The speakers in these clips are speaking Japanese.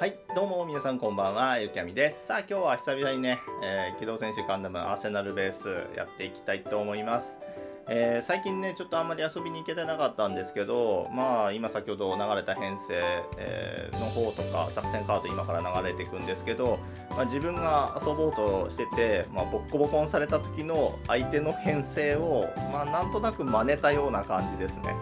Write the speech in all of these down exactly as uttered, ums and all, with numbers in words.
はい、どうも皆さんこんばんは、ゆきあみです。さあ今日は久々にね、えー、機動戦士ガンダムアーセナルベースやっていきたいと思います。えー、最近ね、ちょっとあんまり遊びに行けてなかったんですけど、まあ今先ほど流れた編成、えー、の方とか作戦カード今から流れていくんですけど、まあ、自分が遊ぼうとしてて、まあ、ボッコボコンされた時の相手の編成を、まあ、なんとなく真似たような感じですね。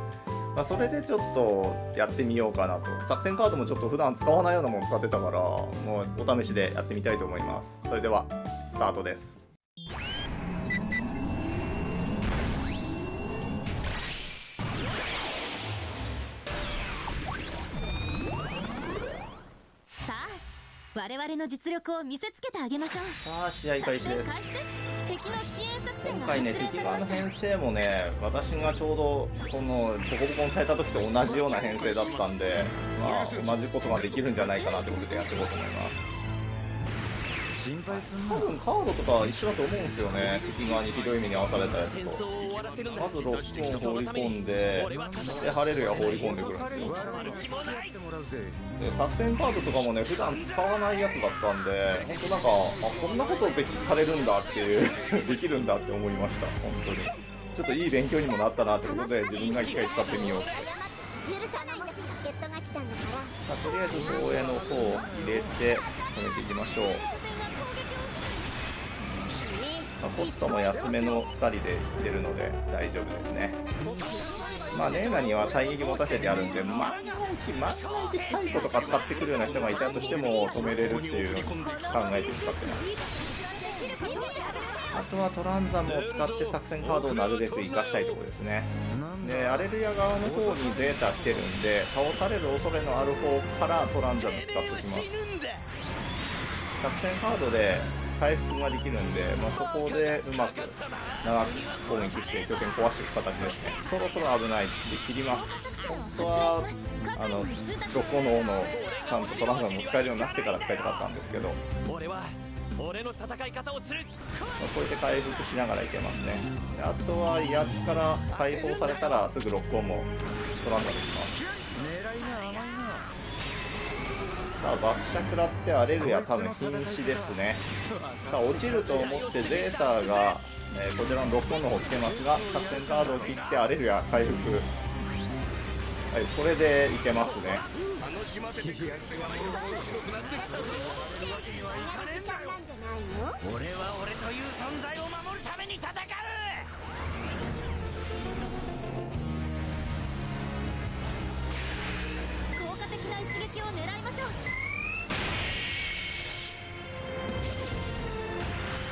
まあそれでちょっとやってみようかなと。作戦カードもちょっと普段使わないようなもの使ってたから、もうお試しでやってみたいと思います。それではスタートです。さあ、我々の実力を見せつけてあげましょう。さあ、試合開始です。今回ね、敵側の編成もね、私がちょうどこのボコボコにされた時と同じような編成だったんで、まあ、同じことができるんじゃないかなってことでやっていこうと思います。多分カードとか一緒だと思うんですよね、敵側にひどい目に遭わされたやつと。まずろっぽん放り込んで、でハレルヤ放り込んでくるんですよ。で作戦カードとかもね、普段使わないやつだったんで、本当なんか、あ、こんなことできされるんだっていうできるんだって思いました。本当にちょっといい勉強にもなったなってことで、自分が一回使ってみようって。とりあえず防衛の方を入れて止めていきましょう。コストも安めのふたりでいってるので大丈夫ですね。まあレーナには最撃持たせてやるんで、万が一万が一サイコとか使ってくるような人がいたとしても止めれるっていうのを考えて使ってます。あとはトランザムを使って作戦カードをなるべく生かしたいところですね。でアレルヤ側の方にデータ来てるんで、倒される恐れのある方からトランザム使ってきます。作戦カードで回復ができるんで、まあ、そこでうまく長く攻撃して拠点壊していく形ですね。そろそろ危ないで切ります。本当はあのどこの斧ちゃんとトランザムも使えるようになってから使いたかったんですけど、こうやって回復しながらいけますね。あとは威圧から解放されたらすぐロックオンもトランザムできます。さあ爆射食らってアレルヤ多分瀕死ですね。さあ落ちると思ってデータが、えー、こちらのろっぽんの方来てますが、作戦カードを切ってアレルヤ回復、はい、これでいけますね。俺は俺という存在を守るために戦う。一撃を狙いましょ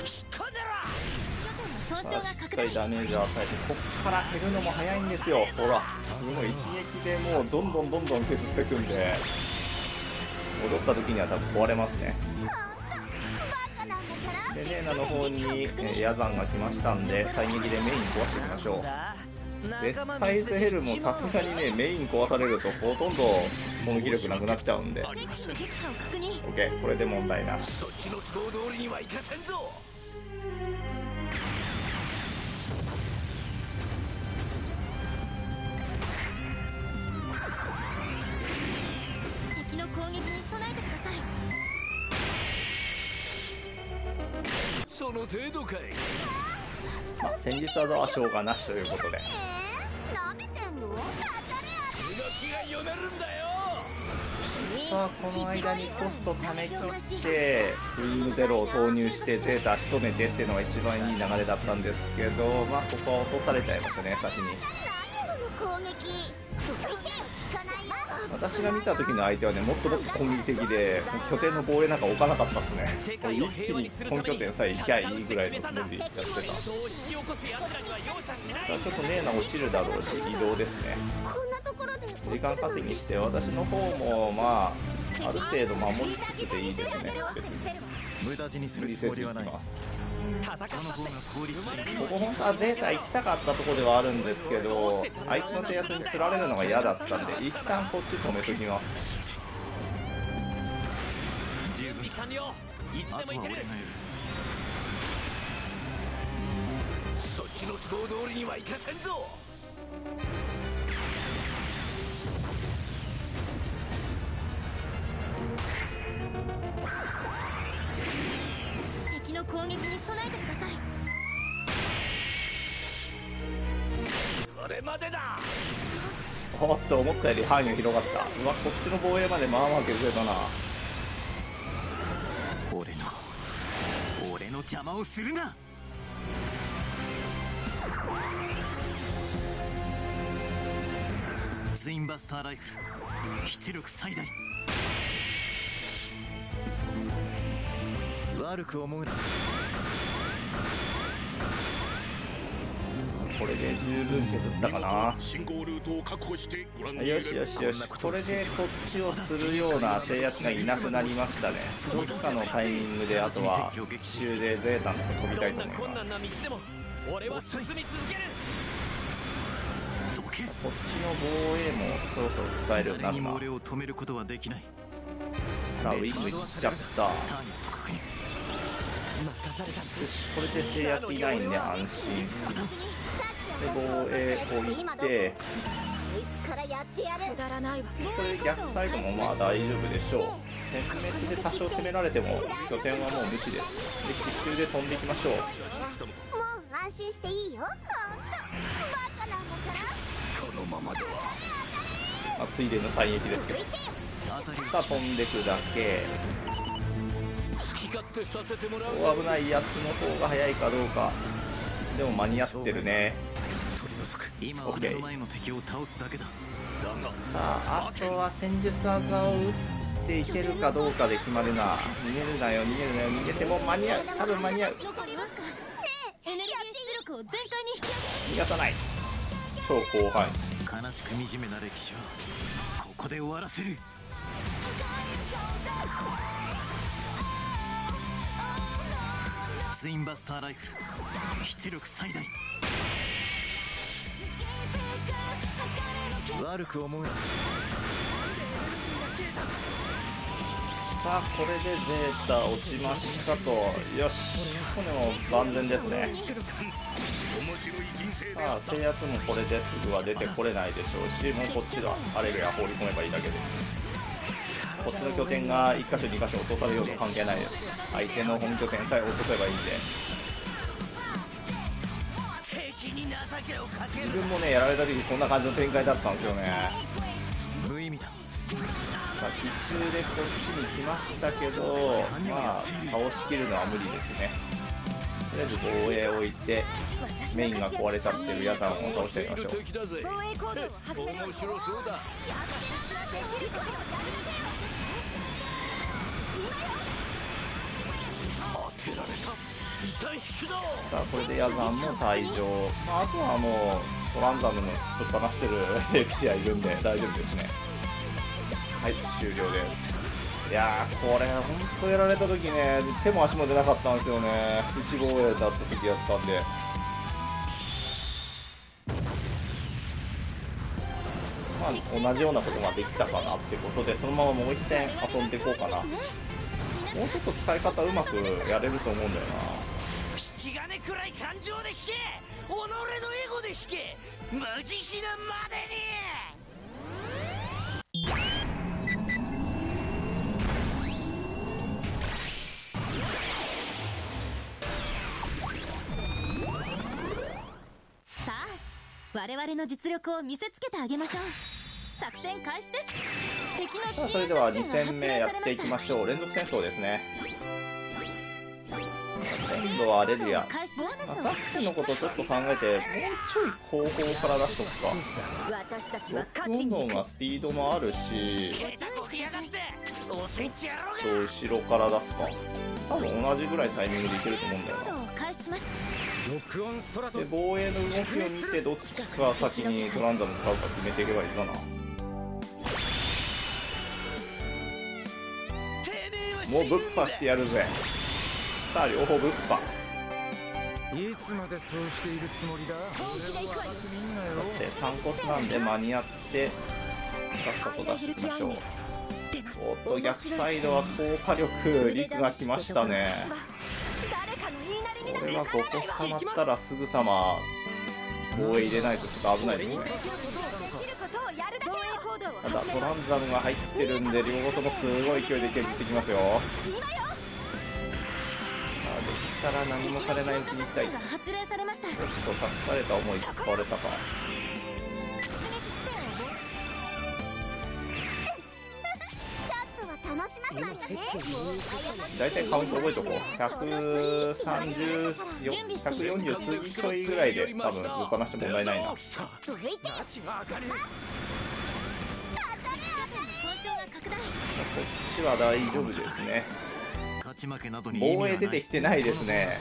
う。さあしっかりダメージを与えて、ここから減るのも早いんですよ。ほらすごい一撃でもうどんどんどんどん削っていくんで、戻った時には多分壊れますね。でレーナの方にヤザンが来ましたんで、再撃でメイン壊していきましょう。でサイズヘルもさすがにね、メイン壊されるとほとんど攻撃力なくなっちゃうんで、 OK これで問題なし。さあ戦術技はしょうがなしということで、さあこの間にコストため切ってウィングゼロを投入してゼータ仕留めてっていうのが一番いい流れだったんですけど、まあここは落とされちゃいましたね。先に私が見た時の相手はね、もっともっと攻撃的で拠点の防衛なんか置かなかったですね。一気に本拠点さえ行きゃいいぐらいのつもりでやってた。さあちょっとレーナ落ちるだろうし移動ですね。時間稼ぎして私の方もまあある程度守りつつでいいですね。別に無駄死にするつもりはない。ここ本当はゼータ行きたかったところではあるんですけど、あいつの制圧に釣られるのが嫌だったんで、一旦こっち止めときます。そっちの思考通りにはいかせんぞ。攻撃に備えてください。これまでだ。おっと、思ったより範囲が広がった。うわ、こっちの防衛までまあまあ削れたな。俺の俺の邪魔をするな。ツインバスターライフル、出力最大。悪く思うな。これで十分削ったかな。信号ルートを確保してご覧に入れる。よしよしよし、これでこっちをするような制圧がいなくなりましたね。どっかのタイミングで、あとは奇襲でゼータのと飛びたいと思います。どんな困難な道でも俺は進み続ける。こっちの防衛もそろそろ使えるようになるな。俺を止めることはできない。さあウィングいっちゃった。よし、これで制圧いないんで安心で、防衛置いて、これ逆サイドもまあ大丈夫でしょう。殲滅で多少攻められても拠点はもう無視です。で奇襲で飛んでいきましょう。もう安心していいよ。ほんとバカなんだから。このままでは、まあ、ついでの再撃ですけど。さあ飛んでくだけ。危ないやつの方が早いかどうか。でも間に合ってるね。オッケー。さああとは戦術技を打っていけるかどうかで決まるな。逃げるなよ逃げるなよ。逃げても間に合う、多分間に合う。逃がさない。超広範囲。悲しく惨めな歴史はここで終わらせる。ツインバスターライフル、出力最大。悪く思うな。さあこれでゼータ落ちましたと。よし、これも万全ですね。さあ制圧もこれですぐは出てこれないでしょうし、もうこっちはアレルヤ放り込めばいいだけです。こっちの拠点がいっ箇所に箇所落とされようと関係ないです。相手の本拠点さえ落とせばいいんで。自分もねやられた時にこんな感じの展開だったんですよね。無意味だ。さあ奇襲でこっちに来ましたけど、まあ倒しきるのは無理ですね。とりあえず防衛を置いて、メインが壊れちゃってるヤザンを倒してみましょう。さあこれでヤザンも退場、まあ、あとはもうトランザムのぶっ放してる騎士がいるんで大丈夫ですね。はい、終了です。いやーこれ本当やられた時ね、手も足も出なかったんですよね。いち防衛だった時やったんで。まあ同じようなことができたかなってことで、そのままもう一戦遊んでいこうかな。もうちょっと使い方うまくやれると思うんだよな。引き金くらい感情で引け、己のエゴで引け、無慈悲なまでに。さあ我々の実力を見せつけてあげましょう。作戦開始です。さあそれではに戦目やっていきましょう。連続戦争ですね。今度はアレルヤ。さっきのことちょっと考えて、もうちょい後方から出しとくか。どんどんがスピードもあるし、後ろから出すか。多分同じぐらいタイミングでいけると思うんだよな。で防衛の動きを見て、どっちか先にトランザム使うか決めていけばいいかな。もうぶっぱしてやるぜ。さあ両方ぶっぱ。いつまでそうしているつもりだ。だって散骨なんで間に合ってさっさと出していきましょう。おっと逆サイドは高火力陸が来ましたね。これはここ捕まったらすぐさま防衛入れないとちょっと危ないですね。ただトランザムが入ってるんで両方ともすごい勢いで削ってきますよ。さあでから何もされないうちに行きたい。ちょっと隠された思い使われたか。大体カウント覚えとこう。ひゃくさんじゅう、ひゃくよんじゅう数字ちょいぐらいで多分動かなして問題ないな。こっちは大丈夫ですね。防衛出てきてないですね。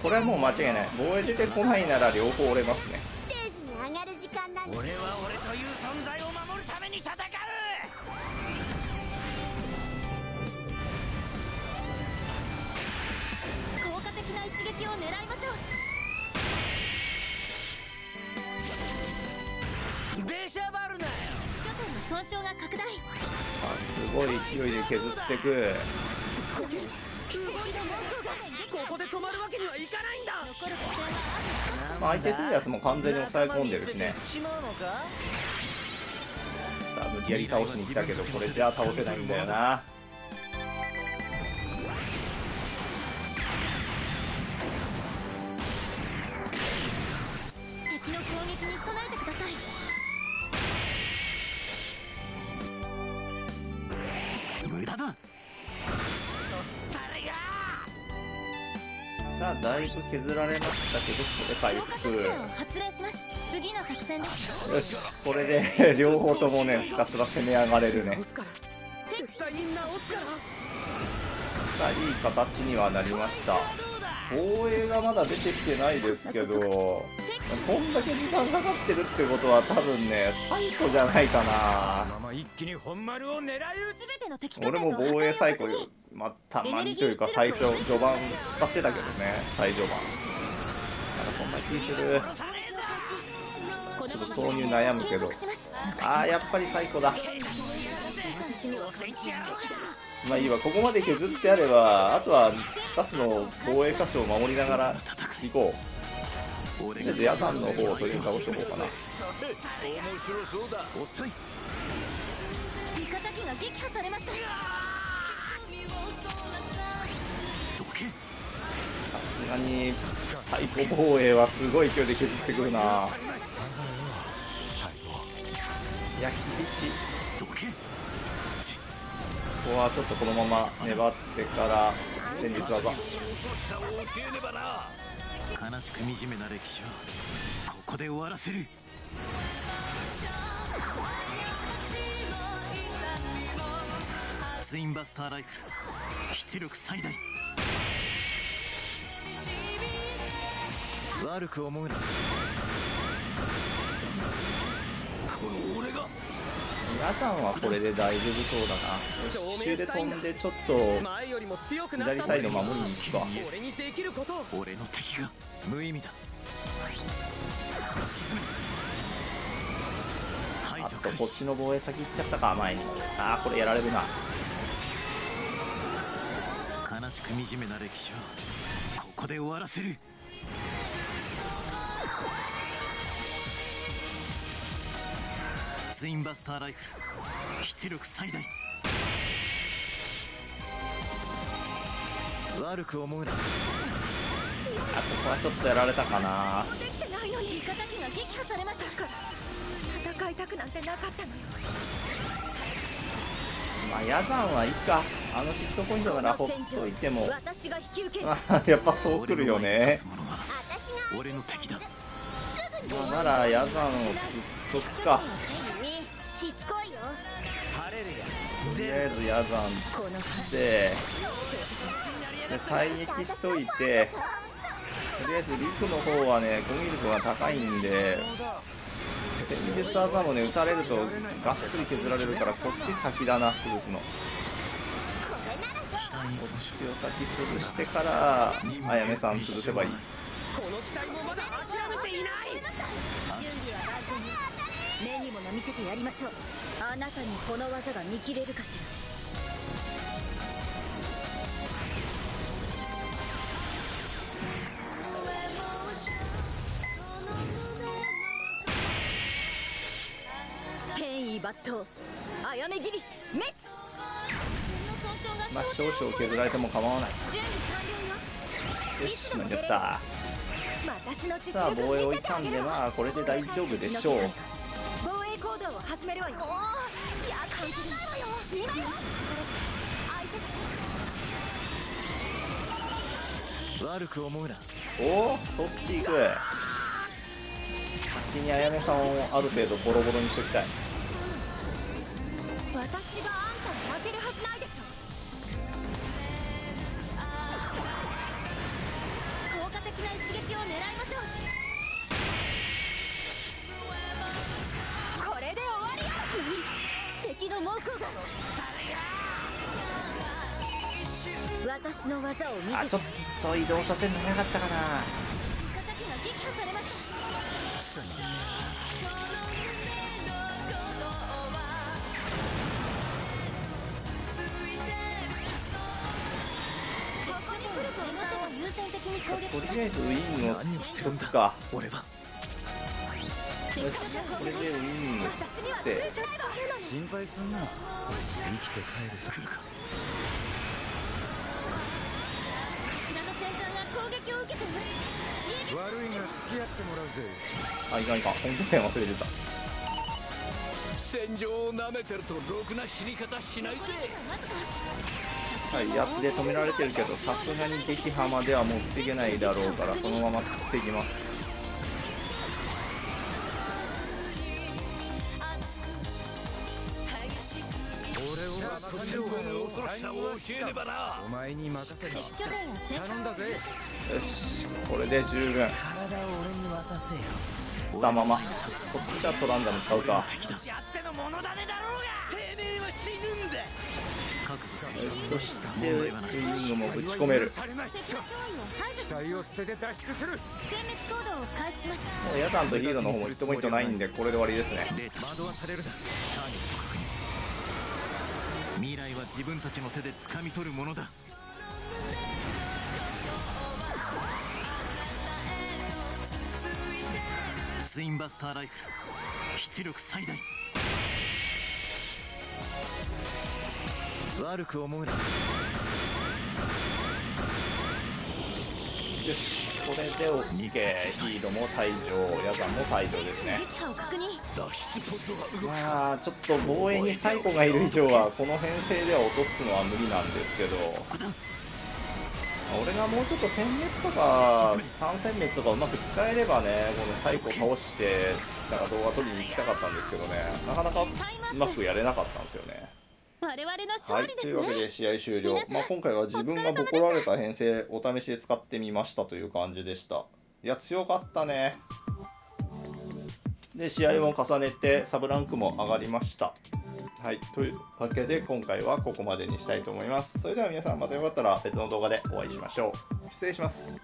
これはもう間違いない。防衛出てこないなら両方折れますね。俺は俺という存在を守るために戦う。効果的な一撃を狙いましょう。デシャバルナよ。巨体の損傷が拡大。あ、すごい勢いで削ってく。ここで止まるわけにはいかないんだ。まあ、相手するやつも完全に抑え込んでるしね。さあ無理やり倒しに来たけど、これじゃあ倒せないんだよな。敵の攻撃に備えてください。さあだいぶ削られましたけど、これ回復。よし、これで両方ともね、ひたすら攻め上がれるね。さあいい形にはなりました。防衛がまだ出てきてないですけど、こんだけ時間かかってるってことは多分ね、最古じゃないかな。俺も防衛最古よ。まあ、たまにというか最初序盤使ってたけどね。最序盤なんかそんな気する。ちょっと投入悩むけど、ああやっぱり最高だ。まあいいわ、ここまで削ってあればあとはふたつの防衛箇所を守りながら行こう。とりあえずヤさんの方を取り倒しておこうかな。さすがに最高防衛はすごい勢いで削ってくるな。いや厳しい。ここはちょっとこのまま粘ってから戦術技。悲しく惨めな歴史をここで終わらせる。ツインバスターライフ出力最大。悪く思うな。皆さんはこれで大丈夫そうだな。途中で飛んでちょっと左サイド守りに行くか。俺の敵が無意味だ。あっとこっちの防衛先行っちゃったか、前に。ああこれやられるな。悲しく惨めな歴史をここで終わらせる。ツインバスターライフ出力最大。悪く思うな。あ、ここはちょっとやられたかな。戦いたくなんてなかったのよ。まあヤザンはいいか。あのヒットポイントならほっといてもやっぱそうくるよね。俺の敵だ。まあならヤザンをぶっとくか。とりあえずヤザン来てで再撃しといて、とりあえずリクの方はね、攻撃力が高いんで戦術技もね、打たれるとがっつり削られるから、こっち先だな、崩すの。こっちを先崩してからあやめさん崩せばいい。目にも見せてやりましょう。あなたにこの技が見切れるかしら。変異抜刀あやめ斬りメス。まあ少々削られても構わない。準備完了よ。よし、負けた。さあ防衛を傷んで、まあこれで大丈夫でしょう。悪く思うな。おお、そっち行く。先にあやめさんをある程度ボロボロにしておきたい。私があんたに当てるはずないでしょ。効果的な一撃を狙いましょう。これで終わりや。敵の猛攻が。私の技を見せて。あ、ちょっと移動させるの早かったかな。敵が撃破されました。とりあえずウィンを取ったか。俺はよし、これでウィンを取って心配すんな。生きて帰る。作るか。こちらの戦艦が攻撃を受けている。悪いが付き合ってもらうぜ。あ、いかんいかん、本拠点忘れてた。戦場をなめてるとろくな死に方しないぜ。はい、やつで止められてるけど、さすがに敵ハマではもう防げないだろうから、そのまま防ぎます。よし、これで十分。だままこっちはトランダム使うか。そしてウィングもぶち込める。もうヤタンとヒーローの方も一ポイントないんで、これで終わりですね。未来は自分たちの手で掴み取るものだ。ツインバスターライフル、出力最大。悪く思うな。よし、これでオッケー。ヒーローも退場、ヤザンも退場ですね。まあちょっと防衛にサイコがいる以上はこの編成では落とすのは無理なんですけど、俺がもうちょっと殲滅とかさん殲滅とかうまく使えればね、このサイコ倒してなんか動画撮りに行きたかったんですけどね、なかなかうまくやれなかったんですよね。我々の勝利ですね。はい、というわけで試合終了。まあ、今回は自分がボコられた編成お試しで使ってみましたという感じでした。いや強かったね。で試合も重ねてサブランクも上がりました。はい、というわけで今回はここまでにしたいと思います。それでは皆さん、またよかったら別の動画でお会いしましょう。失礼します。